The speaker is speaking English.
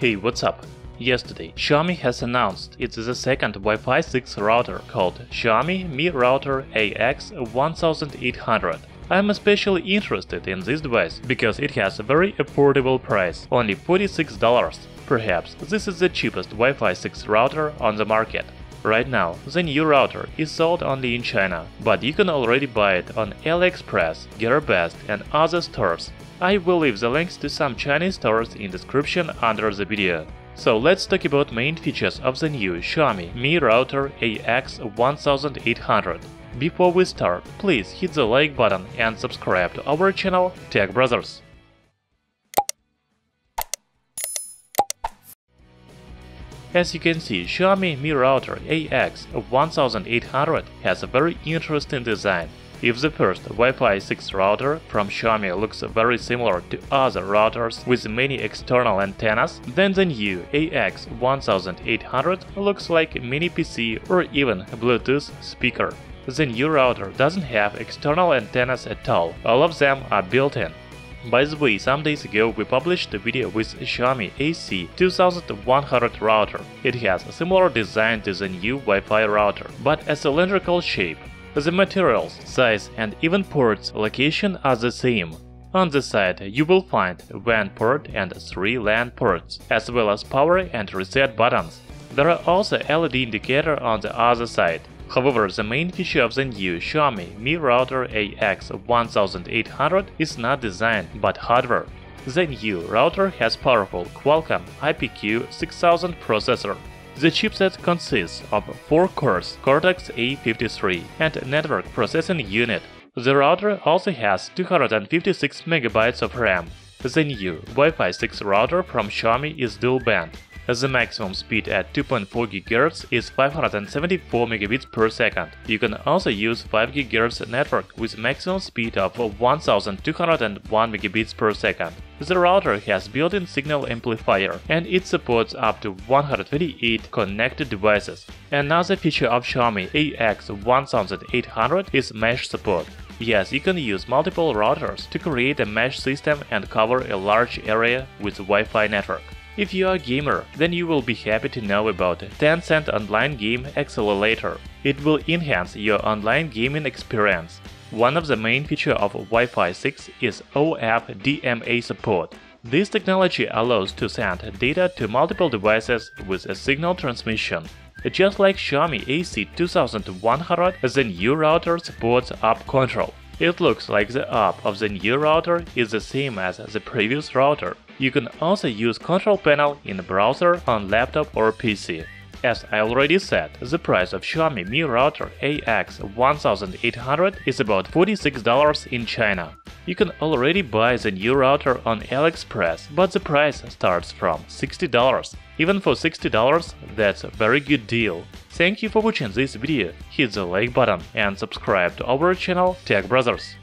Hey, what's up? Yesterday, Xiaomi has announced it's the second Wi-Fi 6 router called Xiaomi Mi Router AX1800. I'm especially interested in this device because it has a very affordable price, only $46. Perhaps this is the cheapest Wi-Fi 6 router on the market. Right now, the new router is sold only in China, but you can already buy it on AliExpress, Gearbest and other stores. I will leave the links to some Chinese stores in description under the video. So let's talk about main features of the new Xiaomi Mi Router AX1800. Before we start, please hit the like button and subscribe to our channel Tech Brothers. As you can see, Xiaomi Mi Router AX1800 has a very interesting design. If the first Wi-Fi 6 router from Xiaomi looks very similar to other routers with many external antennas, then the new AX1800 looks like a mini PC or even a Bluetooth speaker. The new router doesn't have external antennas at all of them are built-in. By the way, some days ago we published a video with Xiaomi AC2100 router. It has a similar design to the new Wi-Fi router, but a cylindrical shape. The materials, size and even ports location are the same. On the side you will find a WAN port and 3 LAN ports, as well as power and reset buttons. There are also LED indicator on the other side. However, the main feature of the new Xiaomi Mi Router AX1800 is not design, but hardware. The new router has powerful Qualcomm IPQ 6000 processor. The chipset consists of 4 cores Cortex-A53 and a network processing unit. The router also has 256 MB of RAM. The new Wi-Fi 6 router from Xiaomi is dual-band. The maximum speed at 2.4 GHz is 574 megabits per second. You can also use 5 GHz network with maximum speed of 1201 megabits per second. The router has built-in signal amplifier and it supports up to 128 connected devices. Another feature of Xiaomi AX1800 is mesh support. Yes, you can use multiple routers to create a mesh system and cover a large area with Wi-Fi network. If you are a gamer, then you will be happy to know about Tencent Online Game Accelerator. It will enhance your online gaming experience. One of the main features of Wi-Fi 6 is OFDMA support. This technology allows to send data to multiple devices with a signal transmission. Just like Xiaomi AC2100, the new router supports app control. It looks like the app of the new router is the same as the previous router. You can also use control panel in a browser on laptop or PC. As I already said, the price of Xiaomi Mi Router AX1800 is about $46 in China. You can already buy the new router on AliExpress, but the price starts from $60. Even for $60, that's a very good deal. Thank you for watching this video, hit the like button and subscribe to our channel Tech Brothers.